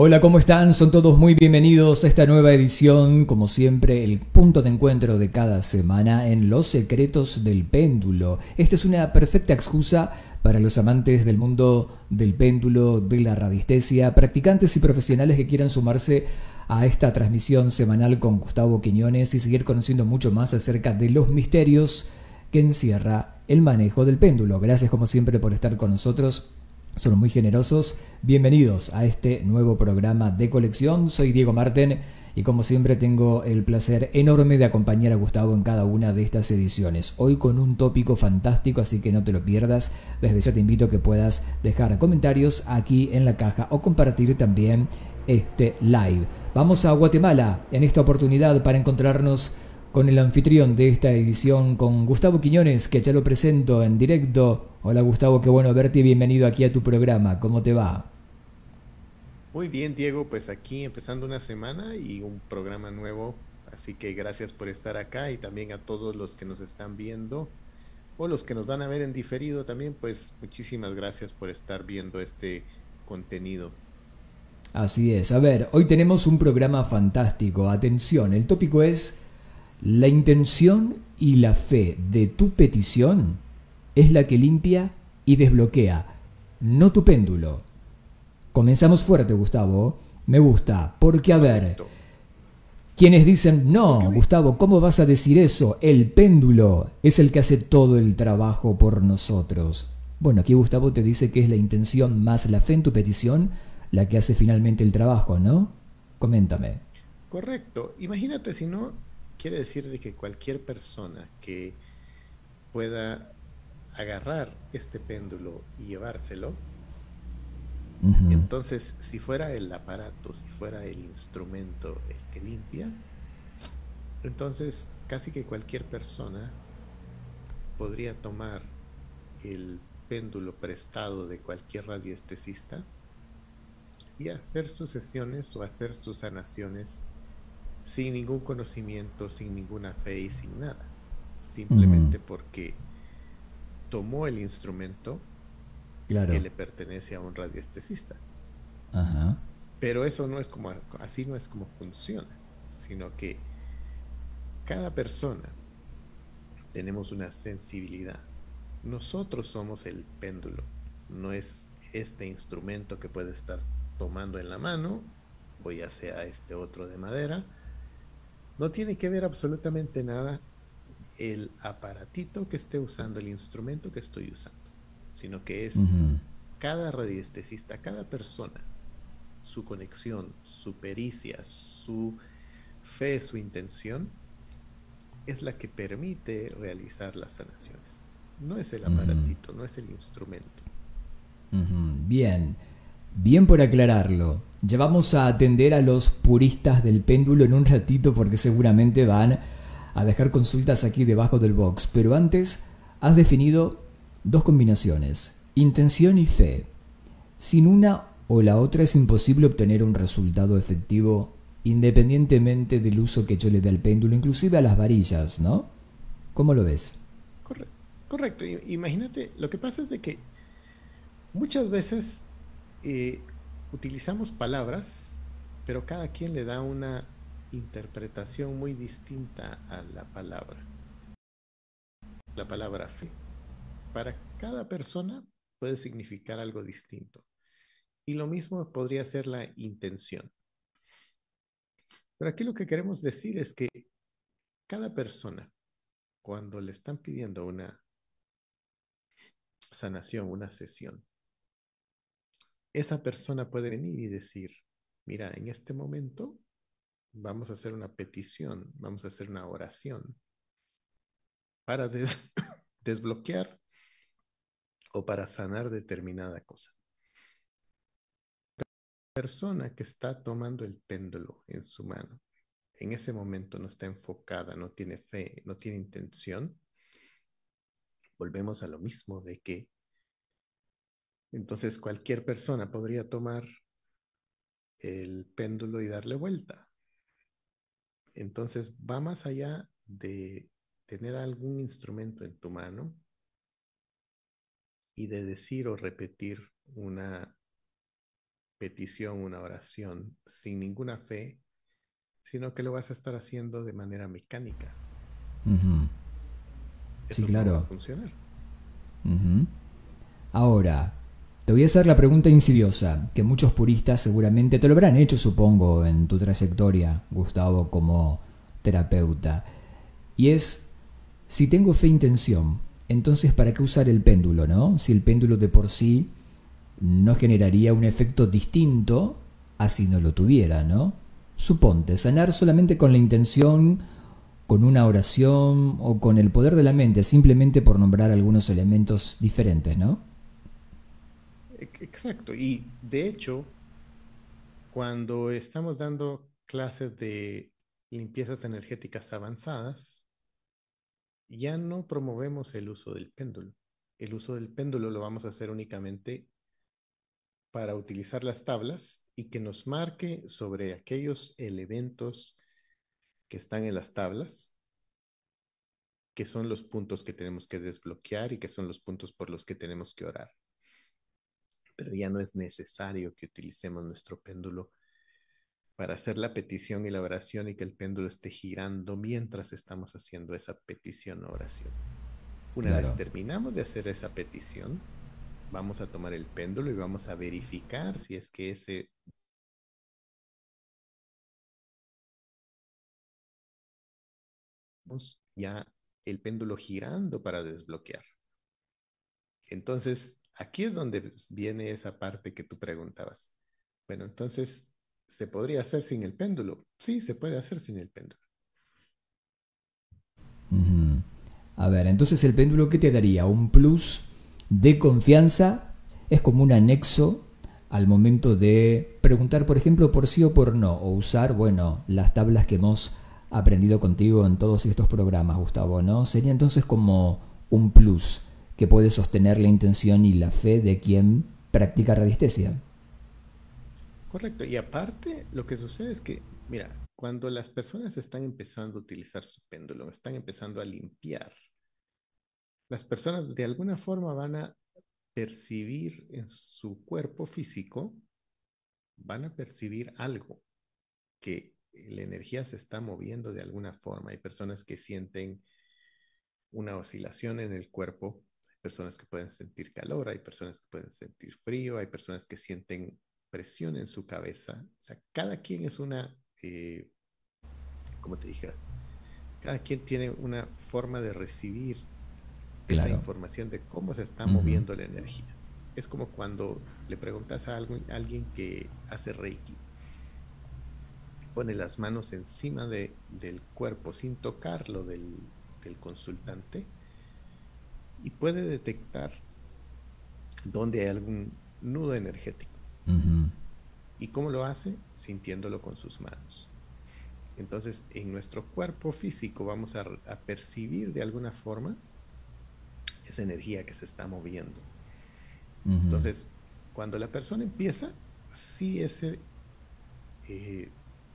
Hola, ¿cómo están? Son todos muy bienvenidos a esta nueva edición, como siempre, el punto de encuentro de cada semana en Los Secretos del Péndulo. Esta es una perfecta excusa para los amantes del mundo del péndulo, de la radiestesia, practicantes y profesionales que quieran sumarse a esta transmisión semanal con Gustavo Quiñones y seguir conociendo mucho más acerca de los misterios que encierra el manejo del péndulo. Gracias, como siempre, por estar con nosotros. Son muy generosos. Bienvenidos a este nuevo programa de colección. Soy Diego Martín y como siempre tengo el placer enorme de acompañar a Gustavo en cada una de estas ediciones. Hoy con un tópico fantástico, así que no te lo pierdas. Desde ya te invito a que puedas dejar comentarios aquí en la caja o compartir también este live. Vamos a Guatemala en esta oportunidad para encontrarnos con el anfitrión de esta edición, con Gustavo Quiñones, que ya lo presento en directo. Hola Gustavo, qué bueno verte y bienvenido aquí a tu programa. ¿Cómo te va? Muy bien, Diego, pues aquí empezando una semana y un programa nuevo, así que gracias por estar acá y también a todos los que nos están viendo o los que nos van a ver en diferido también, pues muchísimas gracias por estar viendo este contenido. Así es. A ver, hoy tenemos un programa fantástico. Atención, el tópico es: la intención y la fe de tu petición es la que limpia y desbloquea, no tu péndulo. Comenzamos fuerte, Gustavo. Me gusta, porque a ver, quienes dicen, no, Gustavo, ¿cómo vas a decir eso? El péndulo es el que hace todo el trabajo por nosotros. Bueno, aquí Gustavo te dice que es la intención más la fe en tu petición la que hace finalmente el trabajo, ¿no? Coméntame. Correcto. Imagínate si no... Quiere decir de que cualquier persona que pueda agarrar este péndulo y llevárselo, entonces si fuera el aparato, si fuera el instrumento el que limpia, entonces casi que cualquier persona podría tomar el péndulo prestado de cualquier radiestesista y hacer sus sesiones o hacer sus sanaciones sin ningún conocimiento, sin ninguna fe y sin nada, simplemente porque tomó el instrumento que le pertenece a un radiestesista. Pero eso no es como, así no es como funciona, sino que cada persona tenemos una sensibilidad. Nosotros somos el péndulo, no es este instrumento que puede estar tomando en la mano, o ya sea este otro de madera. No tiene que ver absolutamente nada el aparatito que esté usando, el instrumento que estoy usando, sino que es cada radiestesista, cada persona, su conexión, su pericia, su fe, su intención, es la que permite realizar las sanaciones. No es el aparatito, no es el instrumento. Bien, bien por aclararlo. Ya vamos a atender a los puristas del péndulo en un ratito porque seguramente van a dejar consultas aquí debajo del box. Pero antes has definido dos combinaciones, intención y fe. Sin una o la otra es imposible obtener un resultado efectivo independientemente del uso que yo le dé al péndulo, inclusive a las varillas, ¿no? ¿Cómo lo ves? Correcto. Imagínate, lo que pasa es de que muchas veces... utilizamos palabras, pero cada quien le da una interpretación muy distinta a la palabra. La palabra fe. Para cada persona puede significar algo distinto. Y lo mismo podría ser la intención. Pero aquí lo que queremos decir es que cada persona, cuando le están pidiendo una sanación, una sesión, esa persona puede venir y decir, mira, en este momento vamos a hacer una petición, vamos a hacer una oración para desbloquear o para sanar determinada cosa. La persona que está tomando el péndulo en su mano, en ese momento no está enfocada, no tiene fe, no tiene intención, volvemos a lo mismo de que entonces cualquier persona podría tomar el péndulo y darle vuelta. Entonces va más allá de tener algún instrumento en tu mano y de decir o repetir una petición, una oración, sin ninguna fe, sino que lo vas a estar haciendo de manera mecánica. Uh-huh. Eso sí, claro. No va a funcionar. Uh-huh. Ahora, te voy a hacer la pregunta insidiosa, que muchos puristas seguramente te lo habrán hecho, supongo, en tu trayectoria, Gustavo, como terapeuta. Y es, si tengo fe e intención, entonces ¿para qué usar el péndulo, no? Si el péndulo de por sí no generaría un efecto distinto a si no lo tuviera, ¿no? Suponte, sanar solamente con la intención, con una oración o con el poder de la mente, simplemente por nombrar algunos elementos diferentes, ¿no? Exacto, y de hecho, cuando estamos dando clases de limpiezas energéticas avanzadas, ya no promovemos el uso del péndulo. El uso del péndulo lo vamos a hacer únicamente para utilizar las tablas y que nos marque sobre aquellos elementos que están en las tablas, que son los puntos que tenemos que desbloquear y que son los puntos por los que tenemos que orar. Pero ya no es necesario que utilicemos nuestro péndulo para hacer la petición y la oración y que el péndulo esté girando mientras estamos haciendo esa petición o oración. Una vez terminamos de hacer esa petición, vamos a tomar el péndulo y vamos a verificar si es que ese ya el péndulo girando para desbloquear. Entonces, aquí es donde viene esa parte que tú preguntabas. Bueno, entonces, ¿se podría hacer sin el péndulo? Sí, se puede hacer sin el péndulo. Uh-huh. A ver, entonces el péndulo, ¿qué te daría? ¿Un plus de confianza? ¿Es como un anexo al momento de preguntar, por ejemplo, por sí o por no? O usar, bueno, las tablas que hemos aprendido contigo en todos estos programas, Gustavo, ¿no? Sería entonces como un plus que puede sostener la intención y la fe de quien practica radiestesia. Correcto. Y aparte, lo que sucede es que, mira, cuando las personas están empezando a utilizar su péndulo, están empezando a limpiar, las personas de alguna forma van a percibir en su cuerpo físico, van a percibir algo, que la energía se está moviendo de alguna forma. Hay personas que sienten una oscilación en el cuerpo, personas que pueden sentir calor, hay personas que pueden sentir frío, hay personas que sienten presión en su cabeza. O sea, cada quien es una, como te dijera, cada quien tiene una forma de recibir esa información de cómo se está moviendo la energía. Es como cuando le preguntas a alguien que hace Reiki, pone las manos encima del cuerpo sin tocarlo del consultante, y puede detectar dónde hay algún nudo energético. Uh-huh. ¿Y cómo lo hace? Sintiéndolo con sus manos. Entonces, en nuestro cuerpo físico vamos a percibir de alguna forma esa energía que se está moviendo. Uh-huh. Entonces, cuando la persona empieza, sí, ese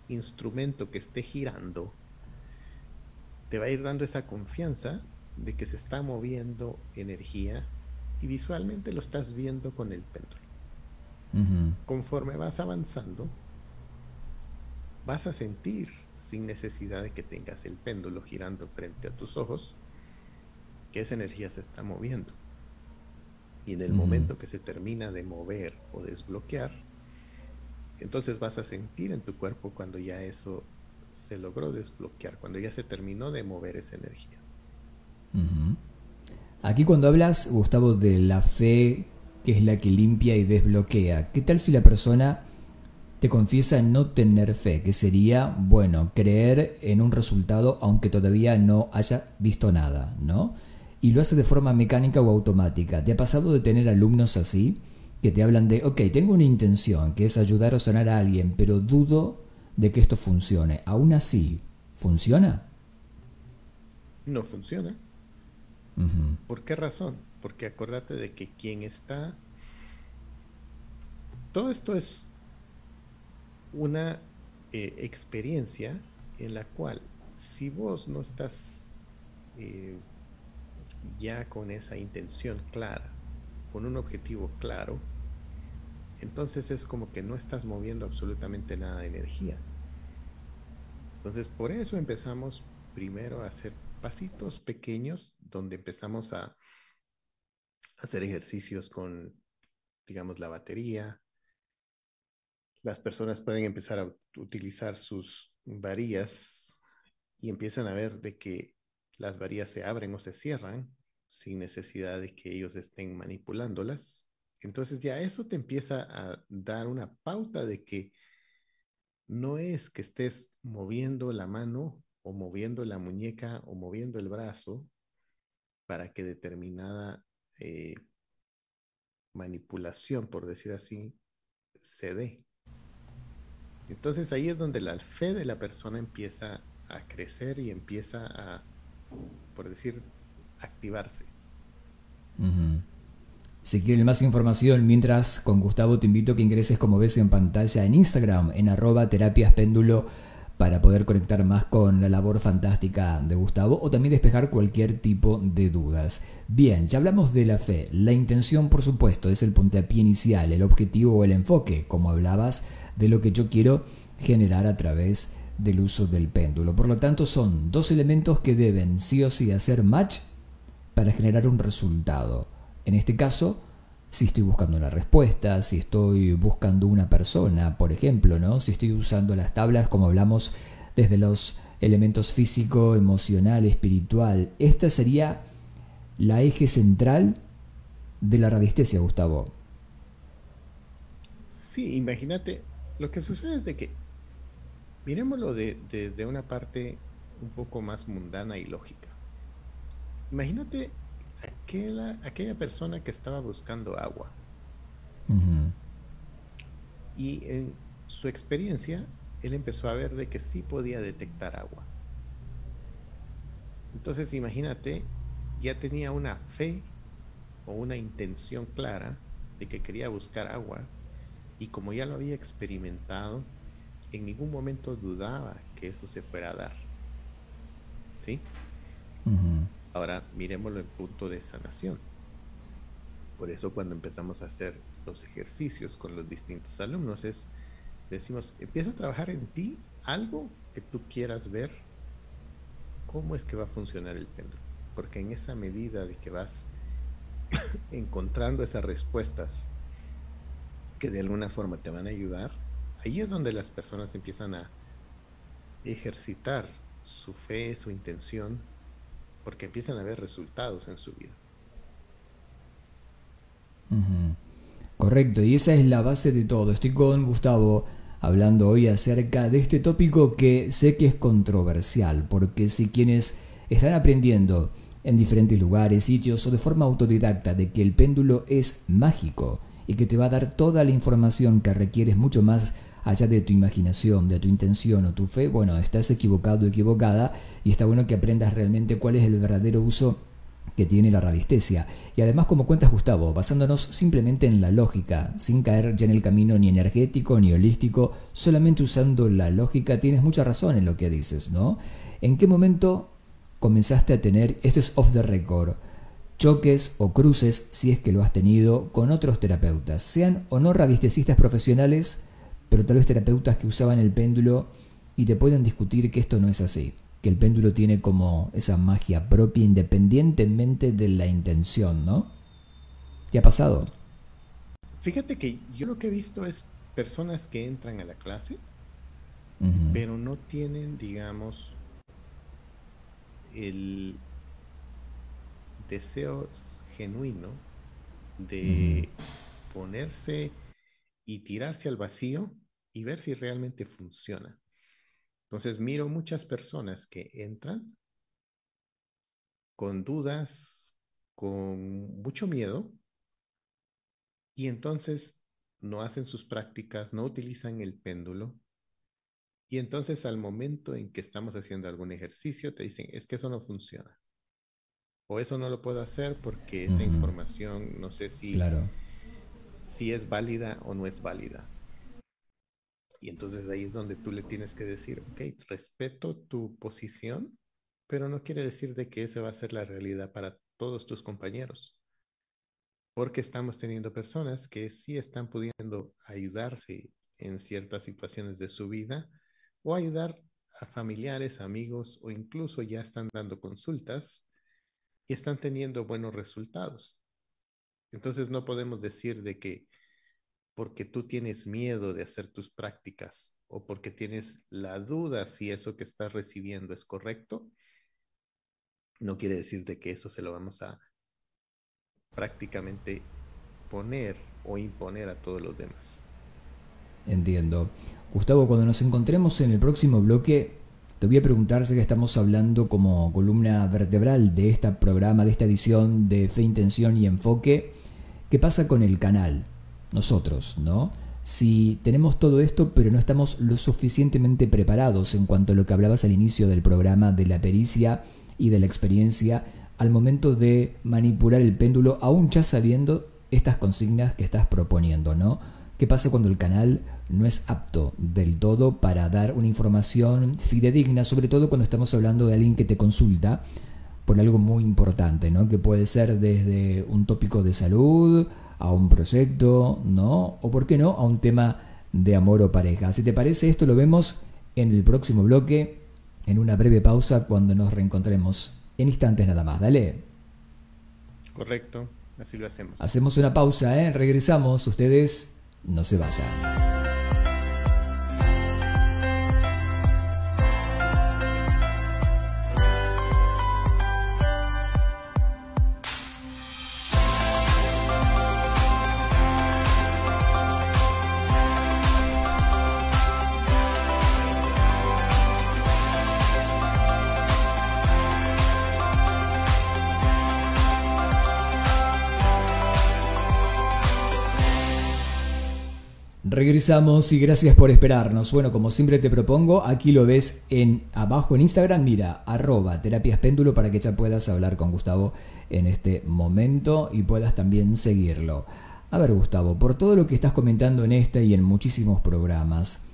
instrumento que esté girando te va a ir dando esa confianza de que se está moviendo energía y visualmente lo estás viendo con el péndulo. Uh-huh. Conforme vas avanzando, vas a sentir, sin necesidad de que tengas el péndulo girando frente a tus ojos, que esa energía se está moviendo. Y en el momento que se termina de mover o desbloquear, entonces vas a sentir en tu cuerpo cuando ya eso se logró desbloquear, cuando ya se terminó de mover esa energía. Uh-huh. Aquí cuando hablas, Gustavo, de la fe, que es la que limpia y desbloquea, ¿qué tal si la persona te confiesa no tener fe? Que sería, bueno, creer en un resultado aunque todavía no haya visto nada, ¿no? Y lo hace de forma mecánica o automática. ¿Te ha pasado de tener alumnos así que te hablan de, ok, tengo una intención que es ayudar o sanar a alguien, pero dudo de que esto funcione? ¿Aún así funciona? No funciona. Uh-huh. ¿Por qué razón? Porque acuérdate de que quien está... Todo esto es una experiencia en la cual, si vos no estás ya con esa intención clara, con un objetivo claro, entonces es como que no estás moviendo absolutamente nada de energía. Entonces por eso empezamos primero a hacer pasitos pequeños donde empezamos a hacer ejercicios con, digamos, la batería. Las personas pueden empezar a utilizar sus varillas y empiezan a ver de que las varillas se abren o se cierran sin necesidad de que ellos estén manipulándolas. Entonces ya eso te empieza a dar una pauta de que no es que estés moviendo la mano o moviendo la muñeca o moviendo el brazo para que determinada manipulación, por decir así, se dé. Entonces ahí es donde la fe de la persona empieza a crecer y empieza a, por decir, activarse. Uh-huh. Si quieren más información, mientras con Gustavo te invito a que ingreses, como ves en pantalla, en Instagram, en @terapiaspéndulo, para poder conectar más con la labor fantástica de Gustavo o también despejar cualquier tipo de dudas. Bien, ya hablamos de la fe. La intención, por supuesto, es el puntapié inicial, el objetivo o el enfoque, como hablabas, de lo que yo quiero generar a través del uso del péndulo. Por lo tanto, son dos elementos que deben sí o sí hacer match para generar un resultado. En este caso, si estoy buscando una respuesta, si estoy buscando una persona, por ejemplo, ¿no? Si estoy usando las tablas, como hablamos, desde los elementos físico, emocional, espiritual. Esta sería la eje central de la radiestesia, Gustavo. Sí, imagínate, lo que sucede es de que, miremoslo desde una parte un poco más mundana y lógica. Imagínate aquella persona que estaba buscando agua. Uh-huh. Y en su experiencia, él empezó a ver de que sí podía detectar agua. Entonces, imagínate, ya tenía una fe o una intención clara de que quería buscar agua, y como ya lo había experimentado, en ningún momento dudaba que eso se fuera a dar. ¿Sí? Uh-huh. Ahora miremoslo en punto de sanación. Por eso cuando empezamos a hacer los ejercicios con los distintos alumnos decimos, empieza a trabajar en ti algo que tú quieras ver cómo es que va a funcionar el péndulo. Porque en esa medida de que vas encontrando esas respuestas que de alguna forma te van a ayudar, ahí es donde las personas empiezan a ejercitar su fe, su intención, porque empiezan a ver resultados en su vida. Uh-huh. Correcto, y esa es la base de todo. Estoy con Gustavo hablando hoy acerca de este tópico que sé que es controversial, porque si quienes están aprendiendo en diferentes lugares, sitios o de forma autodidacta de que el péndulo es mágico y que te va a dar toda la información que requieres mucho más allá de tu imaginación, de tu intención o tu fe, bueno, estás equivocado o equivocada, y está bueno que aprendas realmente cuál es el verdadero uso que tiene la radiestesia. Y además, como cuentas, Gustavo, basándonos simplemente en la lógica, sin caer ya en el camino ni energético ni holístico, solamente usando la lógica, tienes mucha razón en lo que dices, ¿no? ¿En qué momento comenzaste a tener, esto es off the record, choques o cruces, si es que lo has tenido, con otros terapeutas, sean o no radiestesistas profesionales, pero tal vez terapeutas que usaban el péndulo y te pueden discutir que esto no es así, que el péndulo tiene como esa magia propia independientemente de la intención, ¿no? ¿Te ha pasado? Fíjate que yo lo que he visto es personas que entran a la clase, uh-huh, pero no tienen, digamos, el deseo genuino de uh-huh, ponerse y tirarse al vacío y ver si realmente funciona. Entonces miro muchas personas que entran con dudas, con mucho miedo, y entonces no hacen sus prácticas, no utilizan el péndulo, y entonces al momento en que estamos haciendo algún ejercicio te dicen, es que eso no funciona, o eso no lo puedo hacer porque esa información, no sé si... Claro. Si es válida o no es válida. Y entonces ahí es donde tú le tienes que decir, ok, respeto tu posición, pero no quiere decir de que esa va a ser la realidad para todos tus compañeros. porque estamos teniendo personas que sí están pudiendo ayudarse en ciertas situaciones de su vida o ayudar a familiares, amigos, o incluso ya están dando consultas y están teniendo buenos resultados. Entonces no podemos decir de que porque tú tienes miedo de hacer tus prácticas o porque tienes la duda si eso que estás recibiendo es correcto, no quiere decir de que eso se lo vamos a prácticamente poner o imponer a todos los demás. Entiendo. Gustavo, cuando nos encontremos en el próximo bloque, te voy a preguntar, ya que estamos hablando como columna vertebral de este programa, de esta edición de Fe, Intención y Enfoque, ¿qué pasa con el canal? Nosotros, ¿no? Si tenemos todo esto, pero no estamos lo suficientemente preparados en cuanto a lo que hablabas al inicio del programa, de la pericia y de la experiencia al momento de manipular el péndulo, aún ya sabiendo estas consignas que estás proponiendo, ¿no? ¿Qué pasa cuando el canal no es apto del todo para dar una información fidedigna, sobre todo cuando estamos hablando de alguien que te consulta por algo muy importante, ¿no? Que puede ser desde un tópico de salud a un proyecto, ¿no? O por qué no, a un tema de amor o pareja. Si te parece, esto lo vemos en el próximo bloque, en una breve pausa cuando nos reencontremos. En instantes nada más, dale. Correcto, así lo hacemos. Hacemos una pausa, ¿eh? Regresamos, ustedes no se vayan. Regresamos y gracias por esperarnos. Bueno, como siempre te propongo, aquí lo ves en abajo en Instagram, mira, @terapiaspéndulo, para que ya puedas hablar con Gustavo en este momento y puedas también seguirlo. A ver, Gustavo, por todo lo que estás comentando en este y en muchísimos programas,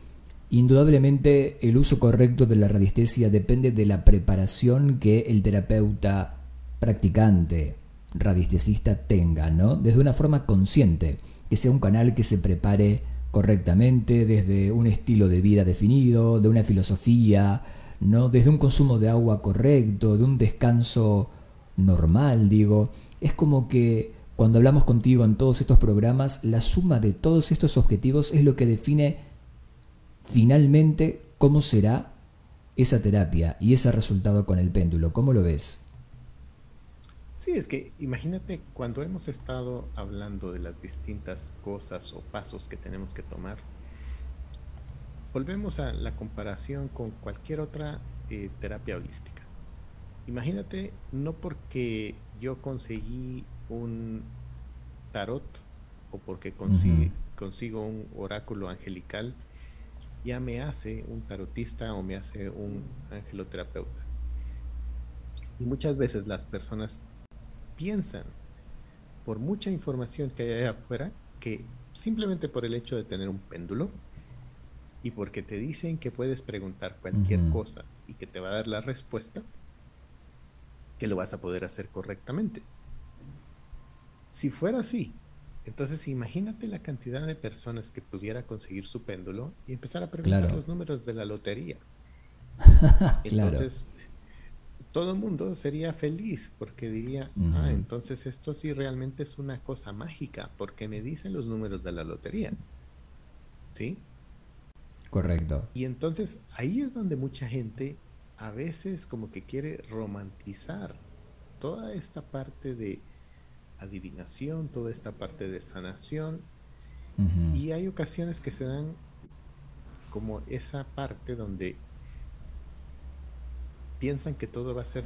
indudablemente el uso correcto de la radiestesia depende de la preparación que el terapeuta practicante radiestesista tenga, ¿no? Desde una forma consciente, que sea un canal que se prepare correctamente, desde un estilo de vida definido, de una filosofía, ¿no? Desde un consumo de agua correcto, de un descanso normal, digo. Es como que cuando hablamos contigo en todos estos programas, la suma de todos estos objetivos es lo que define finalmente cómo será esa terapia y ese resultado con el péndulo. ¿Cómo lo ves? Sí, es que imagínate, cuando hemos estado hablando de las distintas cosas o pasos que tenemos que tomar, volvemos a la comparación con cualquier otra terapia holística. Imagínate, no porque yo conseguí un tarot o porque consigo un oráculo angelical, ya me hace un tarotista o me hace un angeloterapeuta. Y muchas veces las personas piensan, por mucha información que hay allá afuera, que simplemente por el hecho de tener un péndulo y porque te dicen que puedes preguntar cualquier cosa y que te va a dar la respuesta, que lo vas a poder hacer correctamente. Si fuera así, entonces imagínate la cantidad de personas que pudiera conseguir su péndulo y empezar a preguntar los números de la lotería. Entonces todo el mundo sería feliz porque diría, ah, entonces esto sí realmente es una cosa mágica porque me dicen los números de la lotería. ¿Sí? Correcto. Y entonces ahí es donde mucha gente a veces como que quiere romantizar toda esta parte de adivinación, toda esta parte de sanación. Y hay ocasiones que se dan como esa parte donde piensan que todo va a ser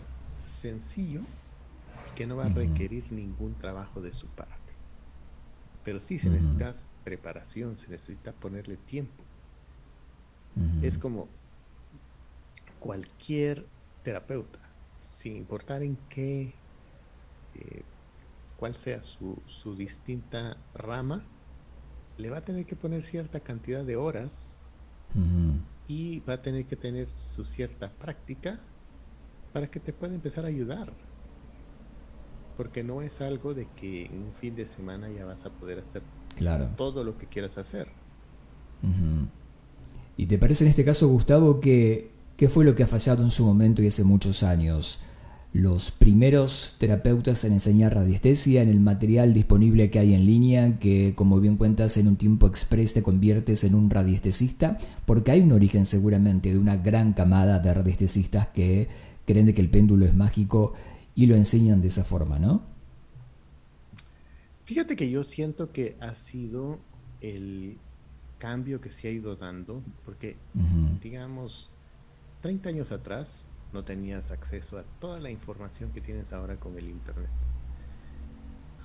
sencillo y que no va a requerir ningún trabajo de su parte. Pero sí se necesita preparación, se necesita ponerle tiempo. Es como cualquier terapeuta, sin importar en qué, cuál sea su distinta rama, le va a tener que poner cierta cantidad de horas y va a tener que tener su cierta práctica para que te pueda empezar a ayudar. Porque no es algo de que en un fin de semana ya vas a poder hacer todo lo que quieras hacer. ¿Y te parece en este caso, Gustavo, que qué fue lo que ha fallado en su momento y hace muchos años? Los primeros terapeutas en enseñar radiestesia, en el material disponible que hay en línea, que como bien cuentas en un tiempo express te conviertes en un radiestesista, porque hay un origen seguramente de una gran camada de radiestesistas que creen de que el péndulo es mágico y lo enseñan de esa forma, ¿no? Fíjate que yo siento que ha sido el cambio que se ha ido dando, porque digamos 30 años atrás no tenías acceso a toda la información que tienes ahora con el internet.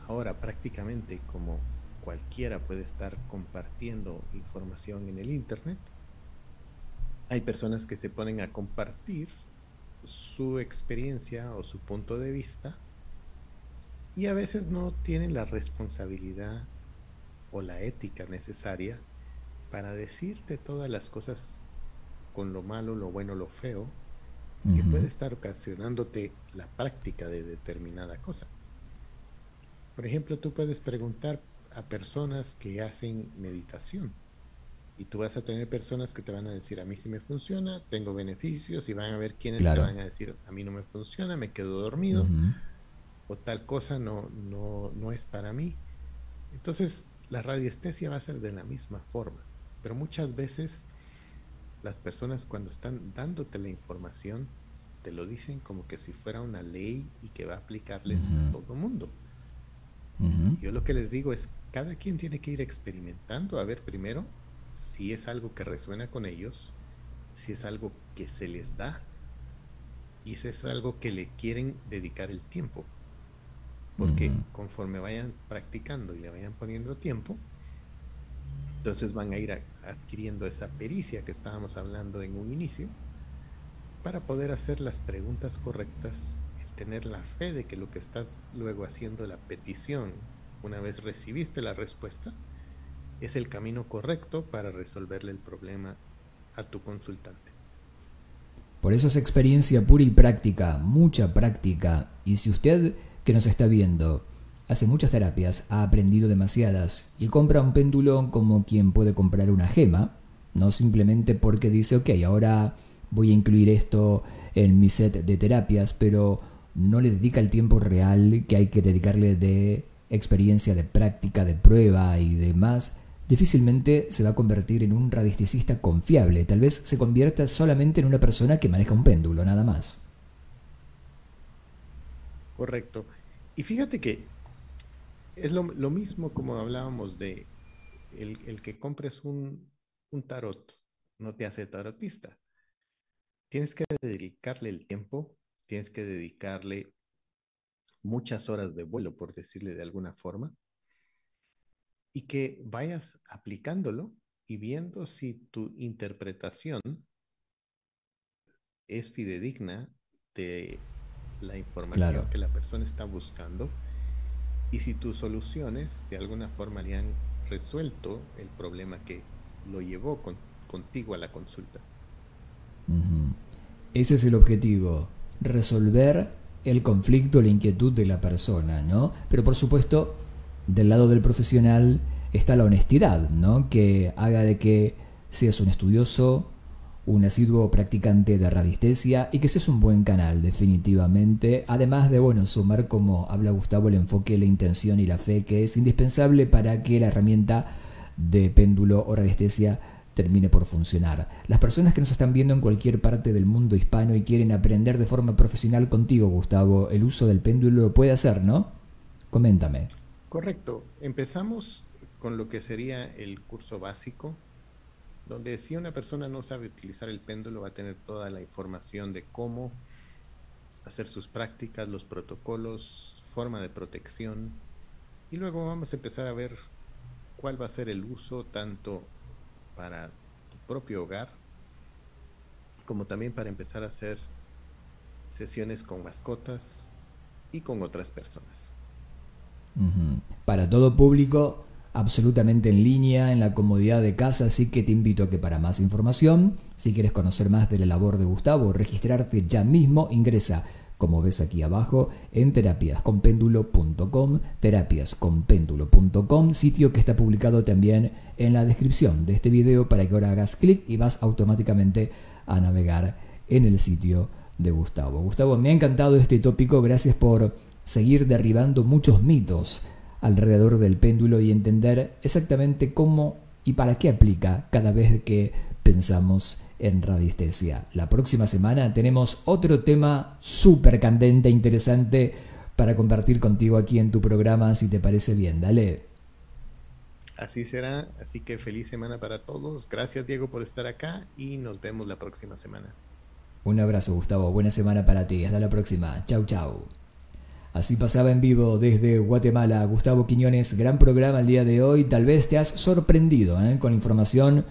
Ahora prácticamente como cualquiera puede estar compartiendo información en el internet, hay personas que se ponen a compartir su experiencia o su punto de vista y a veces no tienen la responsabilidad o la ética necesaria para decirte todas las cosas, con lo malo, lo bueno, lo feo, que puede estar ocasionándote la práctica de determinada cosa. Por ejemplo, tú puedes preguntar a personas que hacen meditación y tú vas a tener personas que te van a decir, a mí sí me funciona, tengo beneficios, y van a ver quienes te van a decir, a mí no me funciona, me quedo dormido, o tal cosa no es para mí. Entonces la radiestesia va a ser de la misma forma, pero muchas veces las personas cuando están dándote la información te lo dicen como que si fuera una ley y que va a aplicarles a todo el mundo. Yo lo que les digo es, cada quien tiene que ir experimentando a ver primero si es algo que resuena con ellos, si es algo que se les da y si es algo que le quieren dedicar el tiempo, porque conforme vayan practicando y le vayan poniendo tiempo, entonces van a ir adquiriendo esa pericia que estábamos hablando en un inicio para poder hacer las preguntas correctas, el tener la fe de que lo que estás luego haciendo, la petición, una vez recibiste la respuesta, es el camino correcto para resolverle el problema a tu consultante. Por eso es experiencia pura y práctica, mucha práctica. Y si usted que nos está viendo hace muchas terapias, ha aprendido demasiadas y compra un péndulo como quien puede comprar una gema, no simplemente porque dice, ok, ahora voy a incluir esto en mi set de terapias, pero no le dedica el tiempo real que hay que dedicarle de experiencia, de práctica, de prueba y demás, difícilmente se va a convertir en un radiestesista confiable. Tal vez se convierta solamente en una persona que maneja un péndulo, nada más. Correcto. Y fíjate que es lo mismo como hablábamos de el que compres un tarot, no te hace tarotista. Tienes que dedicarle el tiempo, tienes que dedicarle muchas horas de vuelo, por decirle de alguna forma, y que vayas aplicándolo y viendo si tu interpretación es fidedigna de la información que la persona está buscando, y si tus soluciones de alguna forma le han resuelto el problema que lo llevó contigo a la consulta. Ese es el objetivo, resolver el conflicto, la inquietud de la persona, ¿no? Pero por supuesto, del lado del profesional está la honestidad, ¿no? Que haga de que seas un estudioso, un asiduo practicante de radiestesia y que ese es un buen canal, definitivamente. Además de, bueno, sumar, como habla Gustavo, el enfoque, la intención y la fe, que es indispensable para que la herramienta de péndulo o radiestesia termine por funcionar. Las personas que nos están viendo en cualquier parte del mundo hispano y quieren aprender de forma profesional contigo, Gustavo, el uso del péndulo lo puede hacer, ¿no? Coméntame. Correcto. Empezamos con lo que sería el curso básico, donde si una persona no sabe utilizar el péndulo va a tener toda la información de cómo hacer sus prácticas, los protocolos, forma de protección, y luego vamos a empezar a ver cuál va a ser el uso tanto para tu propio hogar como también para empezar a hacer sesiones con mascotas y con otras personas. Para todo público, absolutamente en línea, en la comodidad de casa, así que te invito a que para más información, si quieres conocer más de la labor de Gustavo, registrarte ya mismo, ingresa como ves aquí abajo, en terapiasconpéndulo.com, terapiasconpéndulo.com, sitio que está publicado también en la descripción de este video para que ahora hagas clic y vas automáticamente a navegar en el sitio de Gustavo. Gustavo, me ha encantado este tópico, gracias por seguir derribando muchos mitos alrededor del péndulo y entender exactamente cómo y para qué aplica cada vez que pensamos en radiestesia. La próxima semana tenemos otro tema súper candente e interesante para compartir contigo aquí en tu programa, si te parece bien. Dale. Así será, así que feliz semana para todos. Gracias, Diego, por estar acá y nos vemos la próxima semana. Un abrazo, Gustavo. Buena semana para ti. Hasta la próxima. Chau, chau. Así pasaba en vivo desde Guatemala Gustavo Quiñones. Gran programa el día de hoy. Tal vez te has sorprendido con información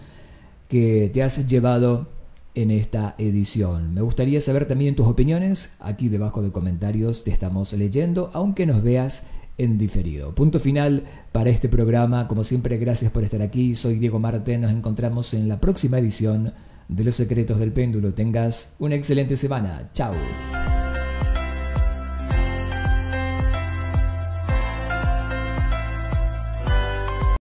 que te has llevado en esta edición. Me gustaría saber también tus opiniones. Aquí debajo de comentarios te estamos leyendo, aunque nos veas en diferido. Punto final para este programa. Como siempre, gracias por estar aquí. Soy Diego Martín. Nos encontramos en la próxima edición de Los Secretos del Péndulo. Tengas una excelente semana. Chao.